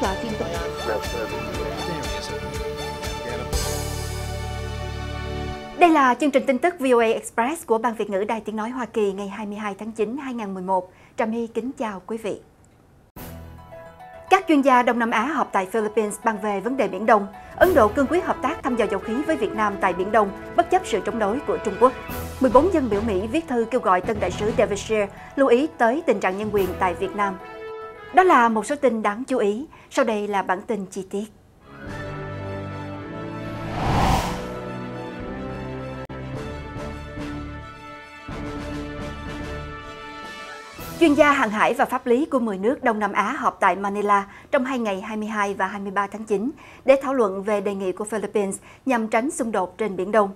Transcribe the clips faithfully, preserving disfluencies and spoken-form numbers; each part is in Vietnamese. và phiên tòa. Đây là chương trình tin tức vê o a Express của Ban Việt ngữ Đài Tiếng nói Hoa Kỳ ngày hai mươi hai tháng chín năm hai nghìn không trăm mười một. Trà My kính chào quý vị. Các chuyên gia Đông Nam Á họp tại Philippines bàn về vấn đề Biển Đông. Ấn Độ cương quyết hợp tác thăm dò dầu khí với Việt Nam tại Biển Đông, bất chấp sự chống đối của Trung Quốc. mười bốn dân biểu Mỹ viết thư kêu gọi tân đại sứ David Shear lưu ý tới tình trạng nhân quyền tại Việt Nam. Đó là một số tin đáng chú ý. Sau đây là bản tin chi tiết. Chuyên gia hàng hải và pháp lý của mười nước Đông Nam Á họp tại Manila trong hai ngày hai mươi hai và hai mươi ba tháng chín để thảo luận về đề nghị của Philippines nhằm tránh xung đột trên Biển Đông.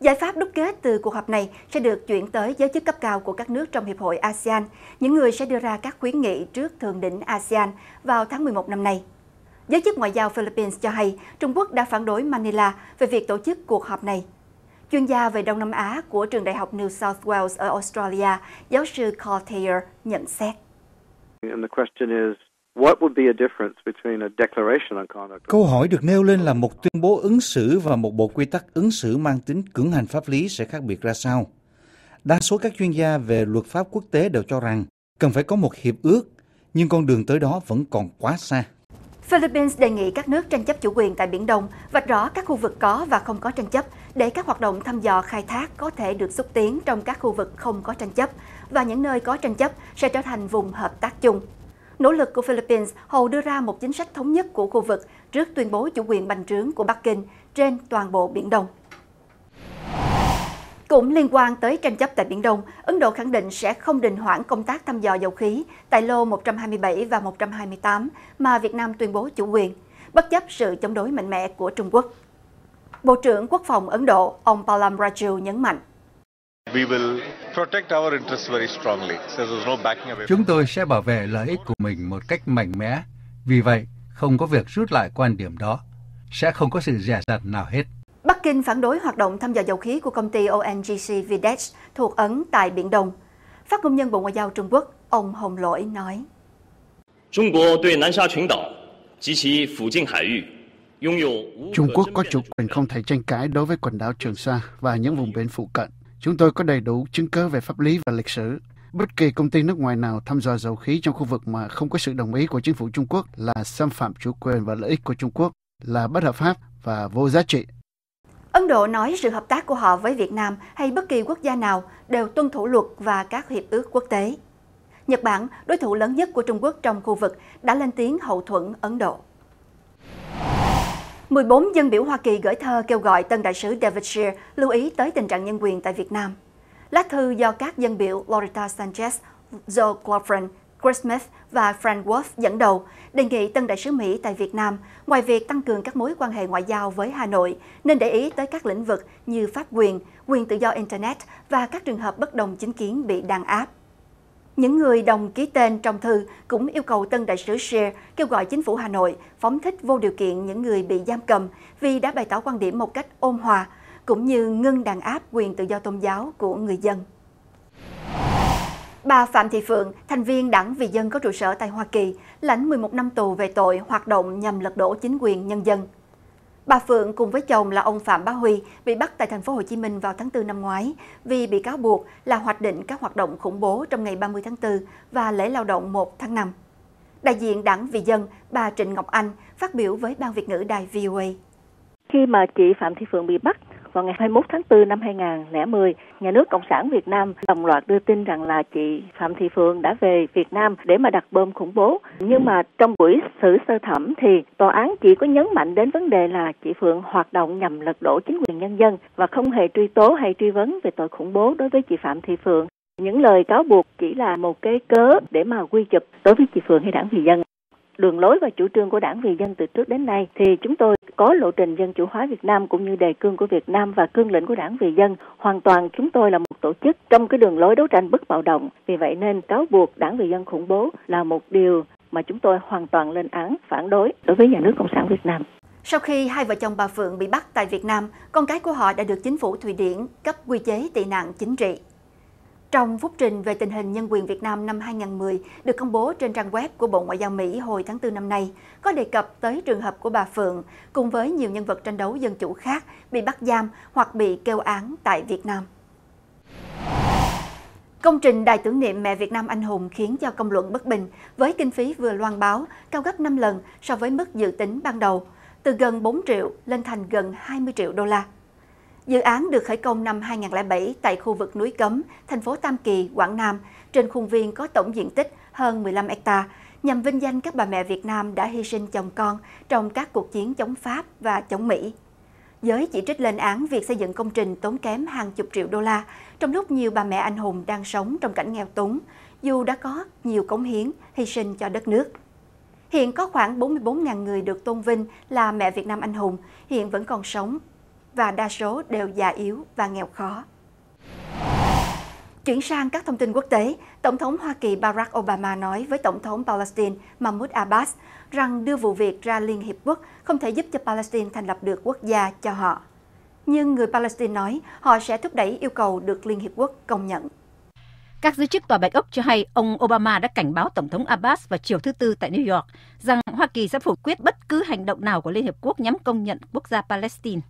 Giải pháp đúc kết từ cuộc họp này sẽ được chuyển tới giới chức cấp cao của các nước trong Hiệp hội a sê an, những người sẽ đưa ra các khuyến nghị trước Thượng đỉnh a sê an vào tháng mười một năm nay. Giới chức Ngoại giao Philippines cho hay Trung Quốc đã phản đối Manila về việc tổ chức cuộc họp này. Chuyên gia về Đông Nam Á của trường Đại học New South Wales ở Australia, giáo sư Carl Thayer nhận xét. Câu hỏi được nêu lên là một tuyên bố ứng xử và một bộ quy tắc ứng xử mang tính cưỡng hành pháp lý sẽ khác biệt ra sao? Đa số các chuyên gia về luật pháp quốc tế đều cho rằng cần phải có một hiệp ước, nhưng con đường tới đó vẫn còn quá xa. Philippines đề nghị các nước tranh chấp chủ quyền tại Biển Đông vạch rõ các khu vực có và không có tranh chấp để các hoạt động thăm dò khai thác có thể được xúc tiến trong các khu vực không có tranh chấp và những nơi có tranh chấp sẽ trở thành vùng hợp tác chung. Nỗ lực của Philippines hầu đưa ra một chính sách thống nhất của khu vực trước tuyên bố chủ quyền bành trướng của Bắc Kinh trên toàn bộ Biển Đông. Cũng liên quan tới tranh chấp tại Biển Đông, Ấn Độ khẳng định sẽ không đình hoãn công tác thăm dò dầu khí tại lô một trăm hai mươi bảy và một trăm hai mươi tám mà Việt Nam tuyên bố chủ quyền, bất chấp sự chống đối mạnh mẽ của Trung Quốc. Bộ trưởng Quốc phòng Ấn Độ, ông Palam Raju nhấn mạnh. Chúng tôi sẽ bảo vệ lợi ích của mình một cách mạnh mẽ, vì vậy không có việc rút lại quan điểm đó, sẽ không có sự dè dặt nào hết. Bắc Kinh phản đối hoạt động thăm dò dầu khí của công ty o en giê xê Videsh thuộc Ấn tại Biển Đông. Phát ngôn nhân Bộ Ngoại giao Trung Quốc, ông Hồng Lỗi nói. Trung Quốc có chủ quyền không thể tranh cãi đối với quần đảo Trường Sa và những vùng biển phụ cận. Chúng tôi có đầy đủ chứng cứ về pháp lý và lịch sử. Bất kỳ công ty nước ngoài nào thăm dò dầu khí trong khu vực mà không có sự đồng ý của chính phủ Trung Quốc là xâm phạm chủ quyền và lợi ích của Trung Quốc, là bất hợp pháp và vô giá trị. Ấn Độ nói sự hợp tác của họ với Việt Nam hay bất kỳ quốc gia nào đều tuân thủ luật và các hiệp ước quốc tế. Nhật Bản, đối thủ lớn nhất của Trung Quốc trong khu vực, đã lên tiếng hậu thuẫn Ấn Độ. mười bốn dân biểu Hoa Kỳ gửi thơ kêu gọi tân đại sứ David Shear lưu ý tới tình trạng nhân quyền tại Việt Nam. Lá thư do các dân biểu Loretta Sanchez, Joe Crowley, Chris Smith và Frank Wolf dẫn đầu đề nghị tân đại sứ Mỹ tại Việt Nam, ngoài việc tăng cường các mối quan hệ ngoại giao với Hà Nội, nên để ý tới các lĩnh vực như pháp quyền, quyền tự do Internet và các trường hợp bất đồng chính kiến bị đàn áp. Những người đồng ký tên trong thư cũng yêu cầu tân đại sứ Shear kêu gọi chính phủ Hà Nội phóng thích vô điều kiện những người bị giam cầm vì đã bày tỏ quan điểm một cách ôn hòa, cũng như ngưng đàn áp quyền tự do tôn giáo của người dân. Bà Phạm Thị Phượng, thành viên Đảng Vì Dân có trụ sở tại Hoa Kỳ, lãnh mười một năm tù về tội hoạt động nhằm lật đổ chính quyền nhân dân. Bà Phượng cùng với chồng là ông Phạm Bá Huy bị bắt tại thành phố Hồ Chí Minh vào tháng tư năm ngoái vì bị cáo buộc là hoạch định các hoạt động khủng bố trong ngày ba mươi tháng tư và lễ lao động một tháng năm. Đại diện Đảng Vì Dân, bà Trịnh Ngọc Anh phát biểu với Ban Việt ngữ Đài vê o a. Khi mà chị Phạm Thị Phượng bị bắt vào ngày hai mươi mốt tháng tư năm hai nghìn không trăm mười, Nhà nước Cộng sản Việt Nam đồng loạt đưa tin rằng là chị Phạm Thị Phượng đã về Việt Nam để mà đặt bom khủng bố. Nhưng mà trong buổi xử sơ thẩm thì tòa án chỉ có nhấn mạnh đến vấn đề là chị Phượng hoạt động nhằm lật đổ chính quyền nhân dân và không hề truy tố hay truy vấn về tội khủng bố đối với chị Phạm Thị Phượng. Những lời cáo buộc chỉ là một cái cớ để mà quy chụp đối với chị Phượng hay Đảng Vì Dân. Đường lối và chủ trương của Đảng Vì Dân từ trước đến nay thì chúng tôi có lộ trình dân chủ hóa Việt Nam cũng như đề cương của Việt Nam và cương lĩnh của Đảng Vì Dân. Hoàn toàn chúng tôi là một tổ chức trong cái đường lối đấu tranh bất bạo động. Vì vậy nên cáo buộc Đảng Vì Dân khủng bố là một điều mà chúng tôi hoàn toàn lên án, phản đối đối với Nhà nước Cộng sản Việt Nam. Sau khi hai vợ chồng bà Phượng bị bắt tại Việt Nam, con cái của họ đã được chính phủ Thụy Điển cấp quy chế tị nạn chính trị. Trong phúc trình về tình hình nhân quyền Việt Nam năm hai không một không được công bố trên trang web của Bộ Ngoại giao Mỹ hồi tháng tư năm nay, có đề cập tới trường hợp của bà Phượng cùng với nhiều nhân vật tranh đấu dân chủ khác bị bắt giam hoặc bị kêu án tại Việt Nam. Công trình đài tưởng niệm Mẹ Việt Nam anh hùng khiến cho công luận bất bình với kinh phí vừa loan báo cao gấp năm lần so với mức dự tính ban đầu, từ gần bốn triệu lên thành gần hai mươi triệu đô la. Dự án được khởi công năm hai không không bảy tại khu vực núi Cấm, thành phố Tam Kỳ, Quảng Nam, trên khuôn viên có tổng diện tích hơn mười lăm héc-ta, nhằm vinh danh các bà mẹ Việt Nam đã hy sinh chồng con trong các cuộc chiến chống Pháp và chống Mỹ. Giới chỉ trích lên án việc xây dựng công trình tốn kém hàng chục triệu đô la, trong lúc nhiều bà mẹ anh hùng đang sống trong cảnh nghèo túng, dù đã có nhiều cống hiến, hy sinh cho đất nước. Hiện có khoảng bốn mươi bốn nghìn người được tôn vinh là mẹ Việt Nam anh hùng, hiện vẫn còn sống, và đa số đều già yếu và nghèo khó. Chuyển sang các thông tin quốc tế, Tổng thống Hoa Kỳ Barack Obama nói với Tổng thống Palestine Mahmoud Abbas rằng đưa vụ việc ra Liên Hiệp Quốc không thể giúp cho Palestine thành lập được quốc gia cho họ. Nhưng người Palestine nói họ sẽ thúc đẩy yêu cầu được Liên Hiệp Quốc công nhận. Các giới chức Tòa Bạch Ốc cho hay ông Obama đã cảnh báo Tổng thống Abbas vào chiều thứ Tư tại New York rằng Hoa Kỳ sẽ phủ quyết bất cứ hành động nào của Liên Hiệp Quốc nhằm công nhận quốc gia Palestine.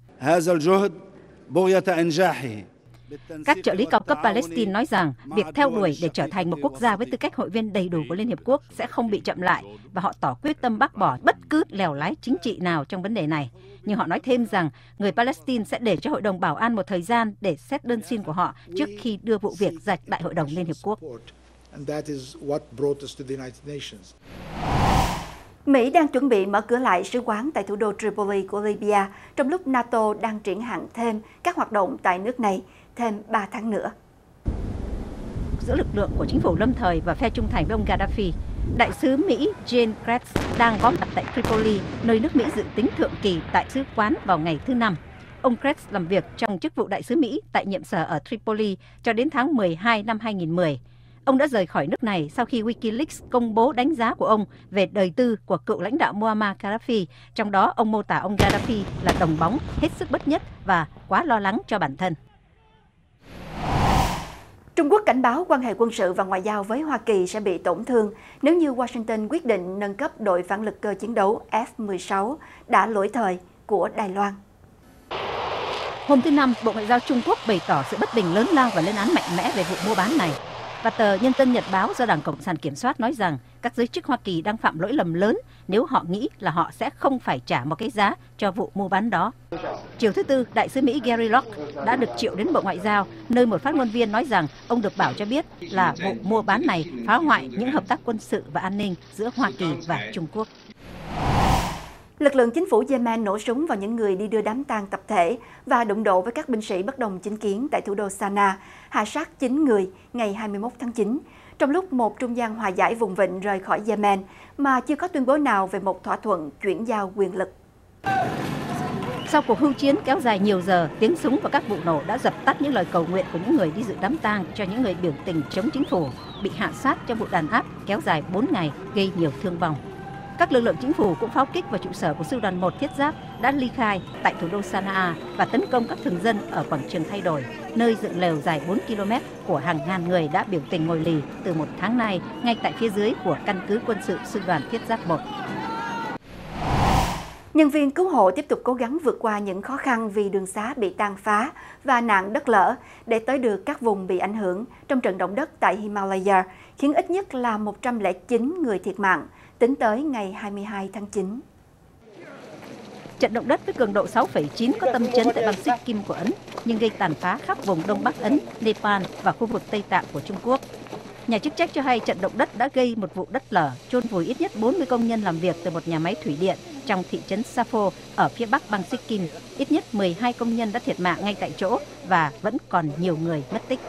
Các trợ lý cao cấp Palestine nói rằng việc theo đuổi để trở thành một quốc gia với tư cách hội viên đầy đủ của Liên Hiệp Quốc sẽ không bị chậm lại và họ tỏ quyết tâm bác bỏ bất cứ lèo lái chính trị nào trong vấn đề này. Nhưng họ nói thêm rằng người Palestine sẽ để cho Hội đồng Bảo an một thời gian để xét đơn xin của họ trước khi đưa vụ việc ra Đại hội đồng Liên Hiệp Quốc. Mỹ đang chuẩn bị mở cửa lại sứ quán tại thủ đô Tripoli của Libya, trong lúc NATO đang triển hạn thêm các hoạt động tại nước này thêm ba tháng nữa. Giữa lực lượng của chính phủ lâm thời và phe trung thành với ông Gaddafi, đại sứ Mỹ Jane Kretz đang góp mặt tại Tripoli, nơi nước Mỹ dự tính thượng kỳ tại sứ quán vào ngày thứ Năm. Ông Kretz làm việc trong chức vụ đại sứ Mỹ tại nhiệm sở ở Tripoli cho đến tháng mười hai năm hai không một không. Ông đã rời khỏi nước này sau khi WikiLeaks công bố đánh giá của ông về đời tư của cựu lãnh đạo Muammar Gaddafi, trong đó ông mô tả ông Gaddafi là đồng bóng, hết sức bất nhất và quá lo lắng cho bản thân. Trung Quốc cảnh báo quan hệ quân sự và ngoại giao với Hoa Kỳ sẽ bị tổn thương nếu như Washington quyết định nâng cấp đội phản lực cơ chiến đấu F mười sáu đã lỗi thời của Đài Loan. Hôm thứ Năm, Bộ Ngoại giao Trung Quốc bày tỏ sự bất bình lớn lao và lên án mạnh mẽ về vụ mua bán này. Và tờ Nhân dân Nhật Báo do Đảng Cộng sản kiểm soát nói rằng các giới chức Hoa Kỳ đang phạm lỗi lầm lớn nếu họ nghĩ là họ sẽ không phải trả một cái giá cho vụ mua bán đó. Chiều thứ Tư, đại sứ Mỹ Gary Locke đã được triệu đến Bộ Ngoại giao, nơi một phát ngôn viên nói rằng ông được bảo cho biết là vụ mua bán này phá hoại những hợp tác quân sự và an ninh giữa Hoa Kỳ và Trung Quốc. Lực lượng chính phủ Yemen nổ súng vào những người đi đưa đám tang tập thể và đụng độ với các binh sĩ bất đồng chính kiến tại thủ đô Sanaa, hạ sát chín người ngày hai mươi mốt tháng chín, trong lúc một trung gian hòa giải vùng vịnh rời khỏi Yemen mà chưa có tuyên bố nào về một thỏa thuận chuyển giao quyền lực. Sau cuộc hưu chiến kéo dài nhiều giờ, tiếng súng và các vụ nổ đã dập tắt những lời cầu nguyện của những người đi dự đám tang cho những người biểu tình chống chính phủ bị hạ sát trong vụ đàn áp kéo dài bốn ngày gây nhiều thương vong. Các lực lượng chính phủ cũng pháo kích vào trụ sở của sư đoàn một thiết giáp đã ly khai tại thủ đô Sanaa và tấn công các thường dân ở quảng trường Thay Đổi, nơi dựng lều dài bốn ki-lô-mét của hàng ngàn người đã biểu tình ngồi lì từ một tháng nay ngay tại phía dưới của căn cứ quân sự sư đoàn thiết giáp một. Nhân viên cứu hộ tiếp tục cố gắng vượt qua những khó khăn vì đường xá bị tan phá và nạn đất lở để tới được các vùng bị ảnh hưởng trong trận động đất tại Himalaya, khiến ít nhất là một trăm lẻ chín người thiệt mạng tính tới ngày hai mươi hai tháng chín. Trận động đất với cường độ sáu phẩy chín có tâm chấn tại bang Sikkim của Ấn, nhưng gây tàn phá khắp vùng Đông Bắc Ấn, Nepal và khu vực Tây Tạng của Trung Quốc. Nhà chức trách cho hay trận động đất đã gây một vụ đất lở, chôn vùi ít nhất bốn mươi công nhân làm việc từ một nhà máy thủy điện trong thị trấn Sapo ở phía bắc bang Sikkim. Ít nhất mười hai công nhân đã thiệt mạng ngay tại chỗ và vẫn còn nhiều người mất tích.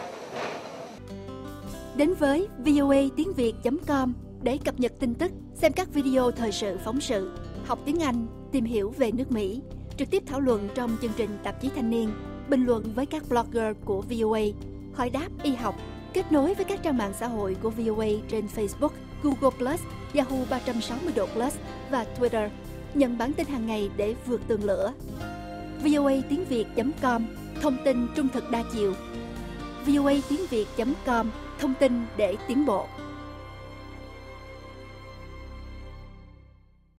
Đến với voa tiếng việt chấm com để cập nhật tin tức, xem các video thời sự phóng sự, học tiếng Anh, tìm hiểu về nước Mỹ, trực tiếp thảo luận trong chương trình tạp chí Thanh niên, bình luận với các blogger của vê o a, hỏi đáp y học, kết nối với các trang mạng xã hội của vê o a trên Facebook, Google plus, Yahoo ba trăm sáu mươi độ plus và Twitter, nhận bản tin hàng ngày để vượt tường lửa. voa tiếng việt chấm com, thông tin trung thực đa chiều. voa tiếng việt chấm com, thông tin để tiến bộ.